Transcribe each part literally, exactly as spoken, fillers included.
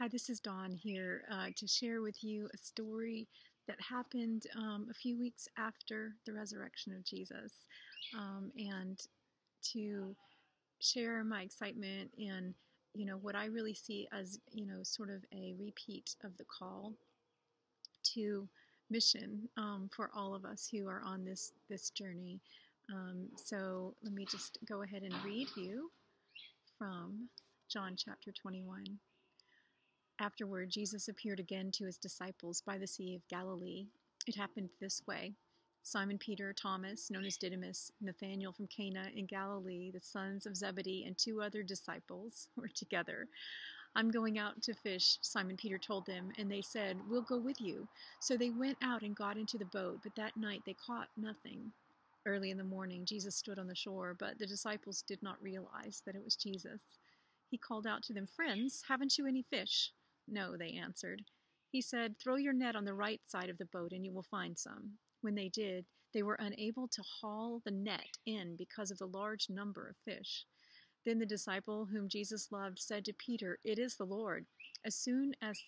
Hi, this is Dawn here uh, to share with you a story that happened um, a few weeks after the resurrection of Jesus, um, and to share my excitement in, you know, what I really see as, you know, sort of a repeat of the call to mission um, for all of us who are on this, this journey. Um, so let me just go ahead and read you from John chapter twenty-one. Afterward, Jesus appeared again to his disciples by the Sea of Galilee. It happened this way. Simon Peter, Thomas, known as Didymus, Nathaniel from Cana in Galilee, the sons of Zebedee, and two other disciples were together. "I'm going out to fish," Simon Peter told them, and they said, "We'll go with you." So they went out and got into the boat, but that night they caught nothing. Early in the morning, Jesus stood on the shore, but the disciples did not realize that it was Jesus. He called out to them, "Friends, haven't you any fish?" "No," they answered. He said, "Throw your net on the right side of the boat and you will find some." When they did, they were unable to haul the net in because of the large number of fish. Then the disciple whom Jesus loved said to Peter, "It is the Lord." As soon as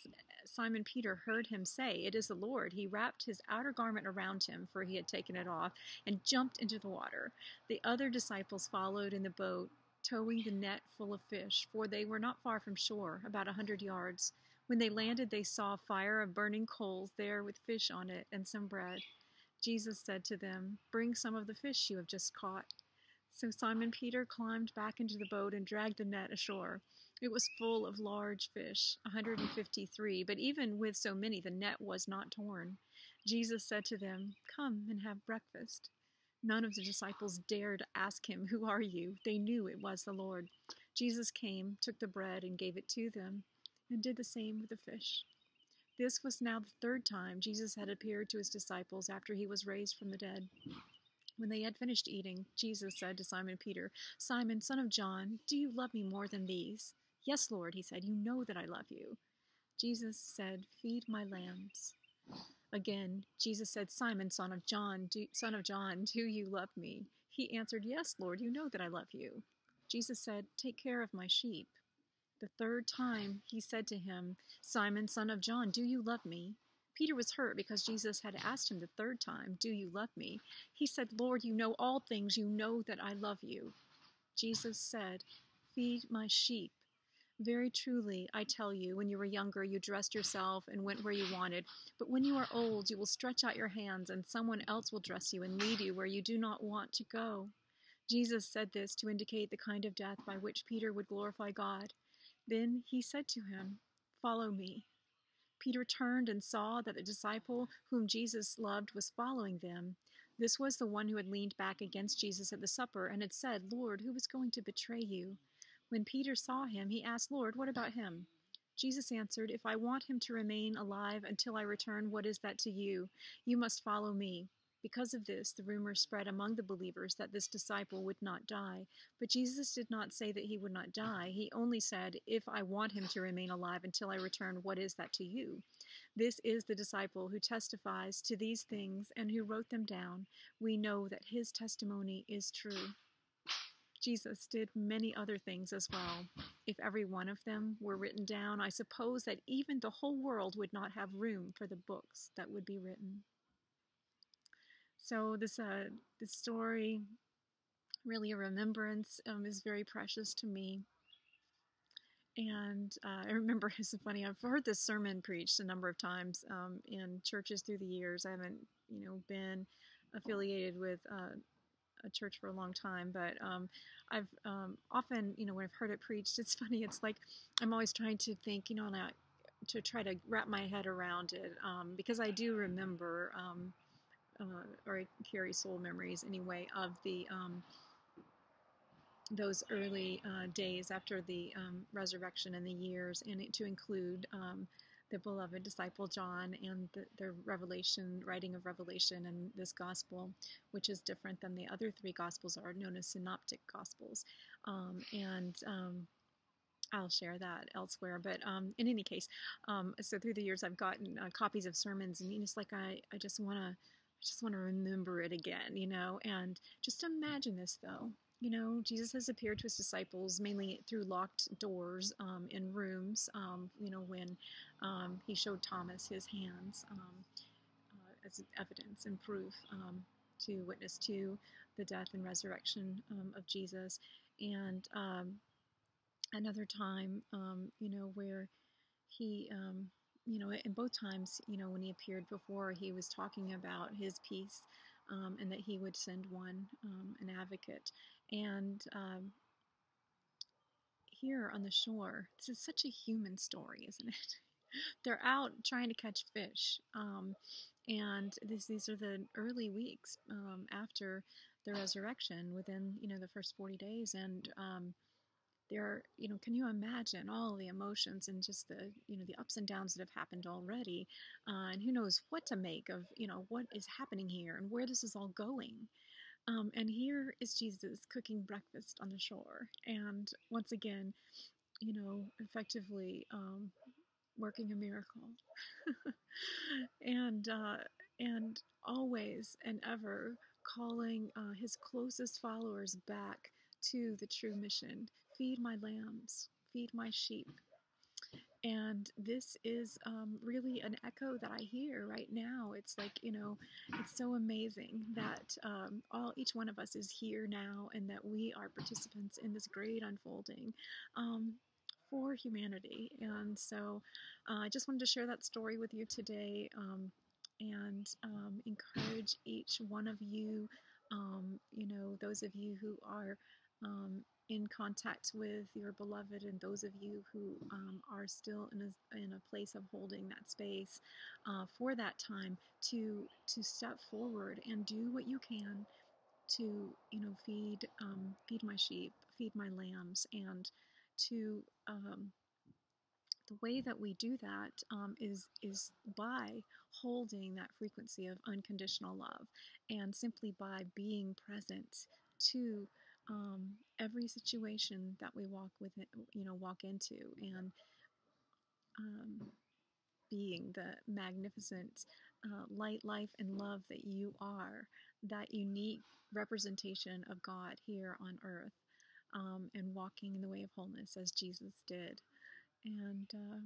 Simon Peter heard him say, "It is the Lord," he wrapped his outer garment around him, for he had taken it off, and jumped into the water. The other disciples followed in the boat, towing the net full of fish, for they were not far from shore, about a hundred yards. When they landed, they saw a fire of burning coals there with fish on it and some bread. Jesus said to them, "Bring some of the fish you have just caught." So Simon Peter climbed back into the boat and dragged the net ashore. It was full of large fish, one hundred fifty-three, but even with so many, the net was not torn. Jesus said to them, "Come and have breakfast." None of the disciples dared ask him, "Who are you?" They knew it was the Lord. Jesus came, took the bread, and gave it to them, and did the same with the fish. This was now the third time Jesus had appeared to his disciples after he was raised from the dead. When they had finished eating, Jesus said to Simon Peter, "Simon, son of John, do you love me more than these?" "Yes, Lord," he said, "you know that I love you." Jesus said, "Feed my lambs." Again, Jesus said, "Simon, son of John, do, son of John, do you love me?" He answered, "Yes, Lord, you know that I love you." Jesus said, "Take care of my sheep." The third time he said to him, "Simon, son of John, do you love me?" Peter was hurt because Jesus had asked him the third time, "Do you love me?" He said, "Lord, you know all things. You know that I love you." Jesus said, "Feed my sheep. Very truly, I tell you, when you were younger, you dressed yourself and went where you wanted. But when you are old, you will stretch out your hands, and someone else will dress you and lead you where you do not want to go." Jesus said this to indicate the kind of death by which Peter would glorify God. Then he said to him, "Follow me." Peter turned and saw that the disciple whom Jesus loved was following them. This was the one who had leaned back against Jesus at the supper and had said, "Lord, who is going to betray you?" When Peter saw him, he asked, "Lord, what about him?" Jesus answered, "If I want him to remain alive until I return, what is that to you? You must follow me." Because of this, the rumor spread among the believers that this disciple would not die. But Jesus did not say that he would not die. He only said, "If I want him to remain alive until I return, what is that to you?" This is the disciple who testifies to these things and who wrote them down. We know that his testimony is true. Jesus did many other things as well. If every one of them were written down, I suppose that even the whole world would not have room for the books that would be written. So this, uh, this story, really a remembrance, um, is very precious to me. And uh, I remember, it's funny, I've heard this sermon preached a number of times um, in churches through the years. I haven't, you know, been affiliated with uh, a church for a long time, but um, I've um, often, you know, when I've heard it preached, it's funny, it's like I'm always trying to think, you know, and I, to try to wrap my head around it, um, because I do remember... Um, Uh, or I carry soul memories anyway of the um, those early uh, days after the um, resurrection and the years, and it, to include um, the beloved disciple John and the, the revelation, writing of Revelation, and this gospel, which is different than the other three gospels, are known as Synoptic Gospels, um, and um, I'll share that elsewhere, but um, in any case, um, so through the years I've gotten uh, copies of sermons, and it's like I, I just want to I just want to remember it again, you know, and just imagine this, though. you know, Jesus has appeared to his disciples mainly through locked doors um, in rooms, um, you know, when um, he showed Thomas his hands um, uh, as evidence and proof um, to witness to the death and resurrection um, of Jesus. And um, another time, um, you know, where he... Um, You know, and both times, you know, when he appeared before, he was talking about his peace um, and that he would send one, um, an advocate. And um, here on the shore, this is such a human story, isn't it? They're out trying to catch fish. Um, and this, these are the early weeks um, after the resurrection, within, you know, the first forty days. And um There, you know, can you imagine all the emotions and just the, you know, the ups and downs that have happened already, uh, and who knows what to make of, you know, what is happening here and where this is all going. Um, and here is Jesus cooking breakfast on the shore, and once again, you know, effectively um, working a miracle, and uh, and always and ever calling uh, his closest followers back to the true mission. Feed my lambs, feed my sheep. And this is um, really an echo that I hear right now. It's like, you know, it's so amazing that um, all each one of us is here now, and that we are participants in this great unfolding um, for humanity. And so uh, I just wanted to share that story with you today, um, and um, encourage each one of you, um, you know, those of you who are um, in contact with your beloved, and those of you who um, are still in a, in a place of holding that space uh, for that time, to to step forward and do what you can to, you know, feed um, feed my sheep, feed my lambs. And to um, the way that we do that um, is is by holding that frequency of unconditional love, and simply by being present to Um, every situation that we walk with, it, you know, walk into, and um, being the magnificent uh, light, life, and love that you are, that unique representation of God here on earth, um, and walking in the way of wholeness as Jesus did. And uh,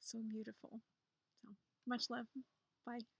so beautiful. So much love. Bye.